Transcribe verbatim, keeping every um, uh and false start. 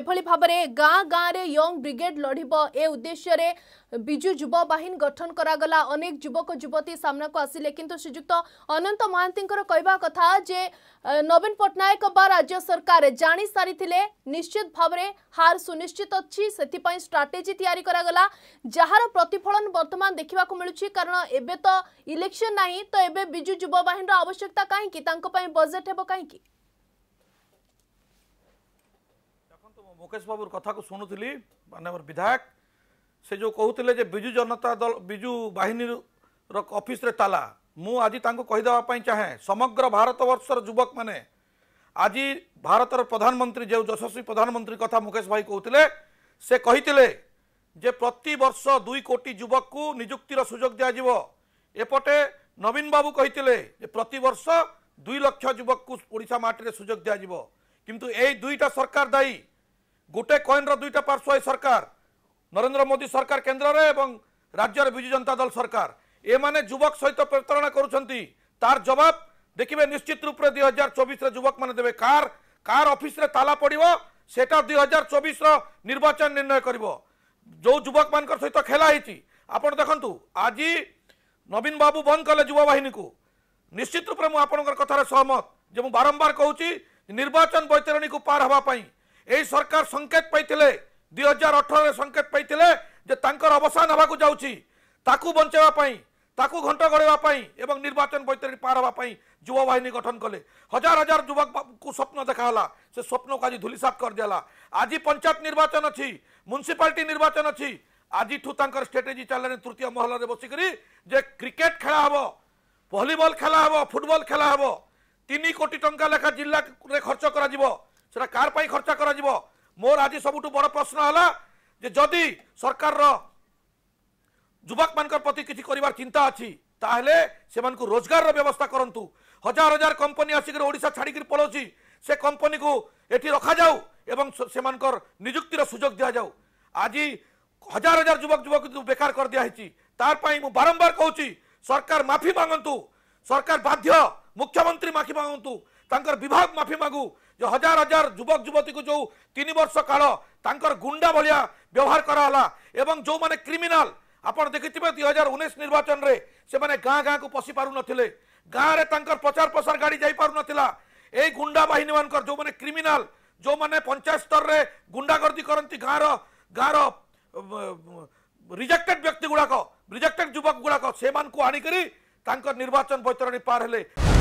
एभली भाबरे गाँ गाँव में यंग ब्रिगेड लड़ब ए उद्देश्य रे बिजु युव बाहिनी गठन करागला। अनेक युवक युवती सामना को आसिले किंतु श्रीजुक्त अनंत महांतींकर कहबा कथा जे नवीन पट्टनायक बा राज्य सरकार जानी सारी थिले निश्चित भाबरे हार सुनिश्चित अछि, सेथिपई स्ट्राटेजी तयारी करागला जहार प्रतिफलन वर्तमान देखा मिलूँ। कारण एबे तो इलेक्शन नाही तो एबे बिजु युव बाहिनीर आवश्यकता काहेकि तांको पई बजेट हेबो काहेकि। मुकेश बाबू कथा को शुणुली मानवर विधायक से जो कहते बिजु जनता दल बिजु बाहिनी ऑफिस रे ताला मु आज कहीदेवाई चाहे समग्र भारत वर्षर युवक माने आज भारतर प्रधानमंत्री जो यशस्वी प्रधानमंत्री कथा मुकेश भाई कहते से कही जे प्रति वर्ष दुई कोटी युवक को निजुक्तिर सुजोग दिजाव। एपटे नवीन बाबू कहते प्रत वर्ष दुई लक्ष युवक को ओडिशा माटी सुजोग दिजाव किंतु यही दुईटा सरकार दायी। गोटे कॉइन रो दुईटा पार्श्व सरकार नरेंद्र मोदी सरकार केंद्र रे एवं राज्य रे बिजु जनता दल सरकार ए माने युवक सहित प्रतारणा करूछंती। तार जवाब देखिबे निश्चित रूप रे दो हज़ार चौबीस रे युवक माने देबे। कार कार ऑफिस रे ताला पड़िवो सेटा दो हज़ार चौबीस रो निर्वाचन निर्णय करिवो जो युवक मानकर सहित खेला हेची। आपण देखंतु आज नवीन बाबू बंद कले युवा बाहिनी को। निश्चित रूप रे मु आपनकर कथार सहमत जे मु बारंबार कहूची निर्वाचन बैतरणी को पार हवा पई ए सरकार संकेत पाई दुई हजार अठर संकेत पाई अवसान होगा जाऊँ बचावाई घंट गड़ाई एवं निर्वाचन बैतरणी पार होगापी युवा बाहिनी गठन कले। हजार हजार युवक को स्वप्न देखाला से स्वप्न को आज धूलिसात कर दियाला। आज पंचायत निर्वाचन अच्छी म्यूनिसिपालिटी निर्वाचन अच्छी आज ठूर स्ट्रेटेजी चल तृतीय महल में बसिकी क्रिकेट खेला हे भलीबल खेला हे फुटबल खेला हे तीन कोटी टंका लेखा जिला खर्च कर सेटा कार पाई खर्चा करा जिवो। मोर आज सबुठ बड़ प्रश्न है जे जदि सरकार रो युवक मान प्रति किछि करिवार चिंता अछि ताहले सेमान को रोजगार रो व्यवस्था करंतु। हजार हजार कंपनी आसिकर ओडिशा छाड़िकर पलोछि से कंपनी को एठी रखा जाऊ एवं सेमान कर नियुक्तिर सुजोग दिया जाऊ। आज हजार हजार युवक युवक बेकार कर दिया हेछि तार पाई मु बारंबार कहूछि सरकार माफी मांगंतु। सरकार बाध्य मुख्यमंत्री माफी मांगंतु तांकर विभाग माफी मागू जो हजार हजार युवक युवती को जो तीन वर्ष काल तांकर गुंडा भलिया व्यवहार कराला एवं जो माने क्रिमिनाल आपण देखिथिबे दुई हजार उन्नीस निर्वाचन रे से माने गाँ गाँ को पसी पारु नथिले गाँ रे तांकर प्रचार प्रसार गाड़ी जाई पारु नथिला। ए गुंडा बाहिनी मानकर जो माने क्रिमिनाल जो माने पंचायत स्तर रे गुंडागर्दी करंती गाँ रो गाँ रो रिजेक्टेड व्यक्ति गुड़ाक रिजेक्टेड युवक गुड़ाक से मानकु आनिकरी तांकर निर्वाचन बैतरणी पार हेले।